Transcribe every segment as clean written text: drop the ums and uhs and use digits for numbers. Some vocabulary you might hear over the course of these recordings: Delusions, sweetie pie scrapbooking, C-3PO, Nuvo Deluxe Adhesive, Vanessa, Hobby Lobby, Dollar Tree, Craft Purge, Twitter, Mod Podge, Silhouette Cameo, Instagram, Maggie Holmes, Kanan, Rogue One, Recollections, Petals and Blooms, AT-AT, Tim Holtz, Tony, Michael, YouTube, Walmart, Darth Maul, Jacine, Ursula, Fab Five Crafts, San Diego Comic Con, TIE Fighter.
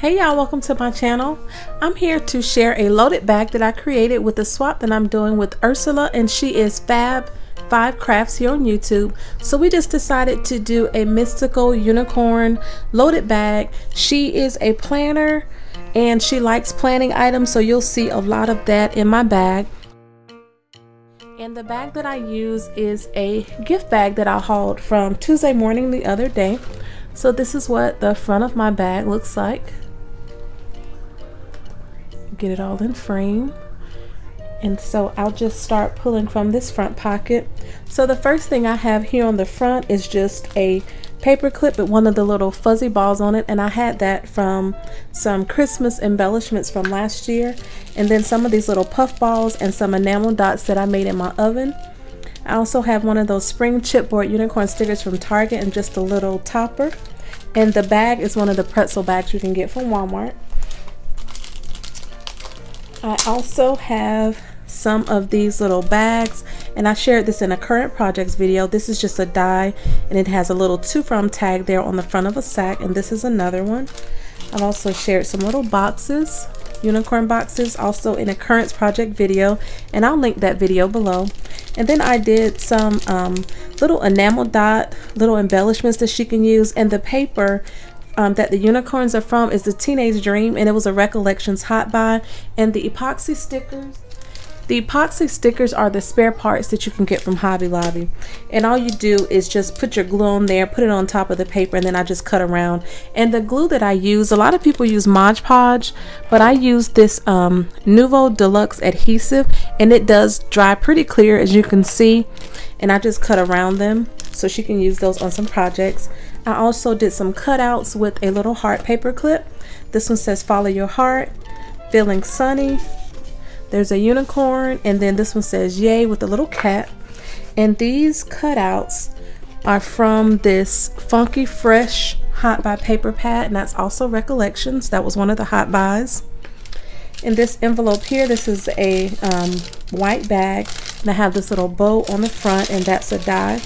Hey y'all, welcome to my channel. I'm here to share a loaded bag that I created with a swap that I'm doing with Ursula, and she is Fab Five Crafts here on YouTube. So we just decided to do a mystical unicorn loaded bag. She is a planner and she likes planning items, so you'll see a lot of that in my bag. And the bag that I use is a gift bag that I hauled from Tuesday morning the other day. So this is what the front of my bag looks like. Get it all in frame. And so I'll just start pulling from this front pocket. So the first thing I have here on the front is just a paper clip with one of the little fuzzy balls on it, and I had that from some Christmas embellishments from last year, and then some of these little puff balls and some enamel dots that I made in my oven. I also have one of those spring chipboard unicorn stickers from Target and just a little topper, and the bag is one of the pretzel bags you can get from Walmart. I also have some of these little bags, and I shared this in a current projects video. This is just a die and it has a little to from tag there on the front of a sack, and this is another one. I've also shared some little boxes, unicorn boxes, also in a current project video, and I'll link that video below. And then I did some little enamel dot little embellishments that she can use, and the paper that the unicorns are from is the Teenage Dream, and it was a Recollections hot buy, and the epoxy stickers. The epoxy stickers are the spare parts that you can get from Hobby Lobby, and all you do is just put your glue on there, put it on top of the paper, and then I just cut around. And the glue that I use, a lot of people use Mod Podge, but I use this Nuvo Deluxe Adhesive, and it does dry pretty clear as you can see, and I just cut around them so she can use those on some projects. I also did some cutouts with a little heart paper clip. This one says "Follow Your Heart," "Feeling Sunny." There's a unicorn, and then this one says "Yay" with a little cat. And these cutouts are from this Funky Fresh hot buy paper pad, and that's also Recollections. That was one of the hot buys. In this envelope here, this is a white bag, and I have this little bow on the front, and that's a die.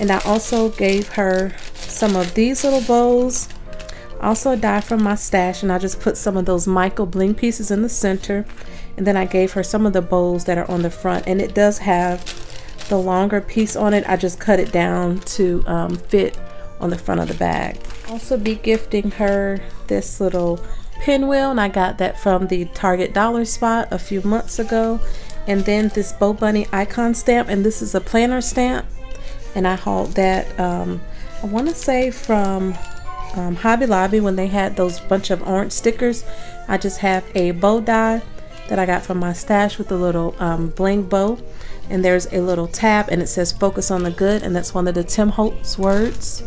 And I also gave her some of these little bows, also a die from my stash, and I just put some of those Michael bling pieces in the center. And then I gave her some of the bows that are on the front, and it does have the longer piece on it. I just cut it down to fit on the front of the bag. Also be gifting her this little pinwheel, and I got that from the Target dollar spot a few months ago. And then this Bow Bunny icon stamp, and this is a planner stamp, and I hauled that I want to say from Hobby Lobby when they had those bunch of orange stickers. I just have a bow die that I got from my stash with a little bling bow, and there's a little tab and it says "Focus on the Good," and that's one of the Tim Holtz words.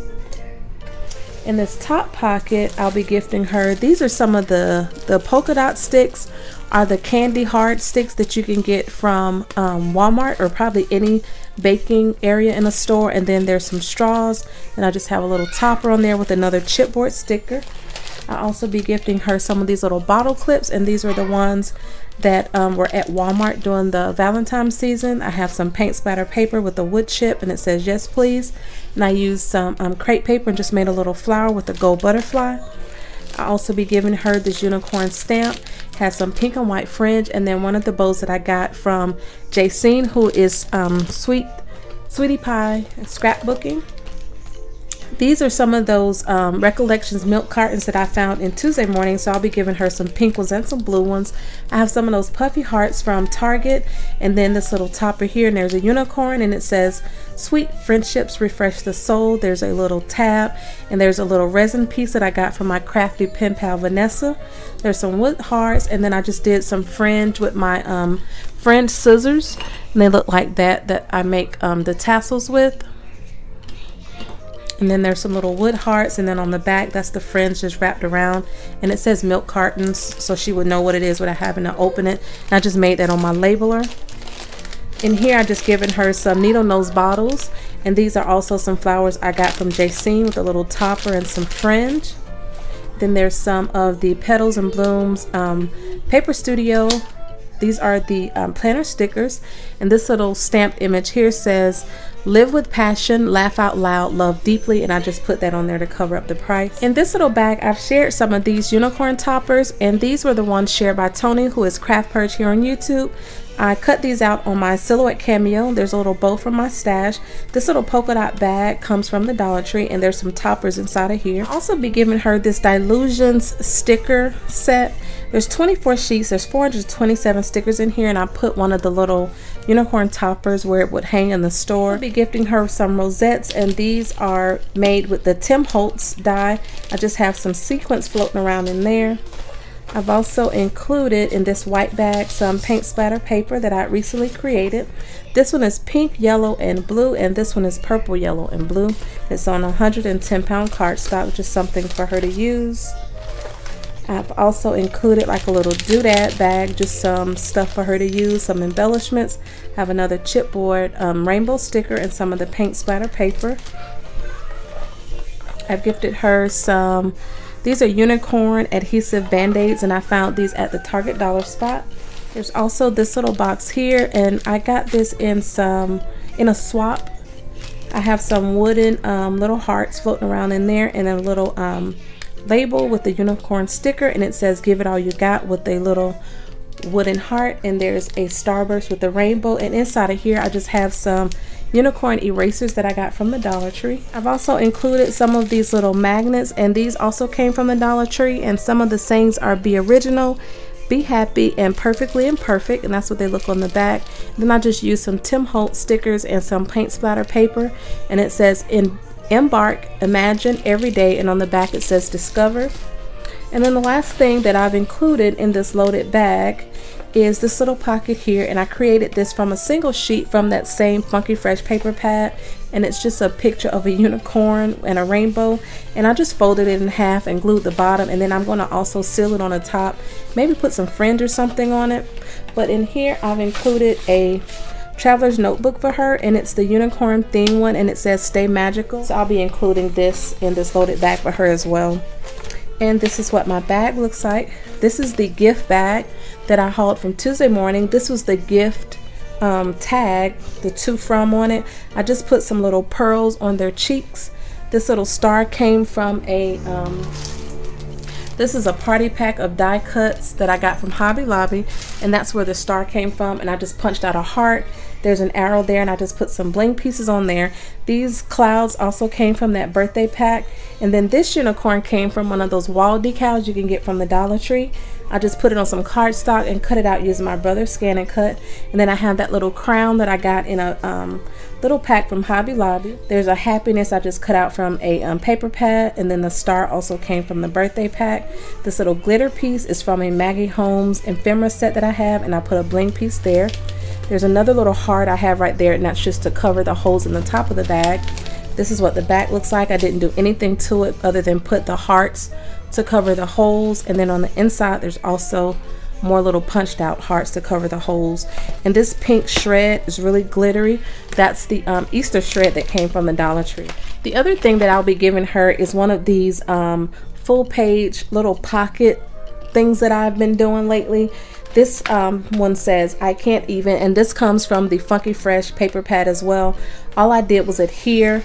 In this top pocket, I'll be gifting her, these are some of the polka dot sticks, are the candy hard sticks that you can get from Walmart or probably any baking area in a store. And then there's some straws, and I just have a little topper on there with another chipboard sticker. I'll also be gifting her some of these little bottle clips, and these are the ones that were at Walmart during the Valentine's season. I have some paint splatter paper with a wood chip, and it says "Yes Please," and I used some crepe paper and just made a little flower with a gold butterfly. I'll also be giving her this unicorn stamp, has some pink and white fringe, and then one of the bows that I got from Jacine, who is Sweetie Pie Scrapbooking. These are some of those Recollections milk cartons that I found in Tuesday morning, so I'll be giving her some pink ones and some blue ones. I have some of those puffy hearts from Target, and then this little topper here, and there's a unicorn, and it says "Sweet friendships refresh the soul." There's a little tab, and there's a little resin piece that I got from my crafty pen pal Vanessa. There's some wood hearts, and then I just did some fringe with my fringe scissors, and they look like that I make the tassels with. And then there's some little wood hearts, and then on the back, that's the fringe just wrapped around, and it says "Milk Cartons," so she would know what it is without having to open it. And I just made that on my labeler. In here, I just given her some needle nose bottles, and these are also some flowers I got from Jacine with a little topper and some fringe. Then there's some of the Petals and Blooms Paper Studio. These are the planner stickers, and this little stamped image here says Live with Passion, Laugh Out Loud, Love Deeply, and I just put that on there to cover up the price. In this little bag, I've shared some of these unicorn toppers, and these were the ones shared by Tony, who is Craft Purge here on YouTube. I cut these out on my Silhouette Cameo. There's a little bow from my stash. This little polka dot bag comes from the Dollar Tree, and there's some toppers inside of here. I'll also be giving her this Delusions sticker set. There's 24 sheets, there's 427 stickers in here, and I put one of the little unicorn toppers where it would hang in the store. I'll be gifting her some rosettes, and these are made with the Tim Holtz die. I just have some sequins floating around in there. I've also included in this white bag some paint splatter paper that I recently created. This one is pink, yellow, and blue, and this one is purple, yellow, and blue. It's on 110-pound cardstock, which is something for her to use. I've also included like a little doodad bag, just some stuff for her to use, some embellishments. I have another chipboard, rainbow sticker, and some of the paint splatter paper. I've gifted her some. These are unicorn adhesive band-aids, and I found these at the Target dollar spot. There's also this little box here, and I got this in a swap. I have some wooden little hearts floating around in there, and a little label with the unicorn sticker, and it says "Give it all you got" with a little wooden heart, and there's a starburst with a rainbow. And inside of here, I just have some unicorn erasers that I got from the Dollar Tree. I've also included some of these little magnets, and these also came from the Dollar Tree, and some of the sayings are "Be original, be happy, and perfectly imperfect," and that's what they look on the back. Then I just used some Tim Holtz stickers and some paint splatter paper, and it says "Embark, imagine every day," and on the back it says "Discover." And then the last thing that I've included in this loaded bag is this little pocket here, and I created this from a single sheet from that same Funky Fresh paper pad, and it's just a picture of a unicorn and a rainbow, and I just folded it in half and glued the bottom, and then I'm going to also seal it on the top, maybe put some fringe or something on it. But in here I've included a traveler's notebook for her, and it's the unicorn theme one, and it says "Stay Magical," so I'll be including this in this loaded bag for her as well. And this is what my bag looks like. This is the gift bag that I hauled from Tuesday morning. This was the gift tag, the "to from" on it. I just put some little pearls on their cheeks. This little star came from a this is a party pack of die cuts that I got from Hobby Lobby, and that's where the star came from, and I just punched out a heart. There's an arrow there, and I just put some bling pieces on there. These clouds also came from that birthday pack, and then this unicorn came from one of those wall decals you can get from the Dollar Tree. I just put it on some cardstock and cut it out using my brother's scan and cut, and then I have that little crown that I got in a little pack from Hobby Lobby. There's a happiness I just cut out from a paper pad, and then the star also came from the birthday pack. This little glitter piece is from a Maggie Holmes ephemera set that I have, and I put a bling piece there. There's another little heart I have right there, and that's just to cover the holes in the top of the bag. This is what the back looks like. I didn't do anything to it other than put the hearts to cover the holes, and then on the inside there's also more little punched out hearts to cover the holes. And this pink shred is really glittery. That's the Easter shred that came from the Dollar Tree. The other thing that I'll be giving her is one of these full page little pocket things that I've been doing lately. This one says "I Can't Even," and this comes from the Funky Fresh paper pad as well. All I did was adhere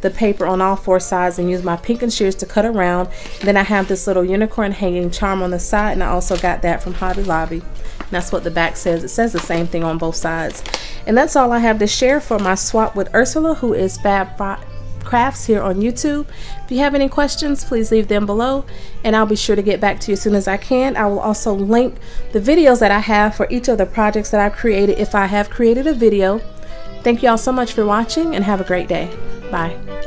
the paper on all four sides and use my pink and shears to cut around. Then I have this little unicorn hanging charm on the side, and I also got that from Hobby Lobby. And that's what the back says. It says the same thing on both sides. And that's all I have to share for my swap with Ursula, who is Fab Five Crafts here on YouTube. If you have any questions, please leave them below, and I'll be sure to get back to you as soon as I can. I will also link the videos that I have for each of the projects that I've created if I have created a video. Thank you all so much for watching, and have a great day. Bye.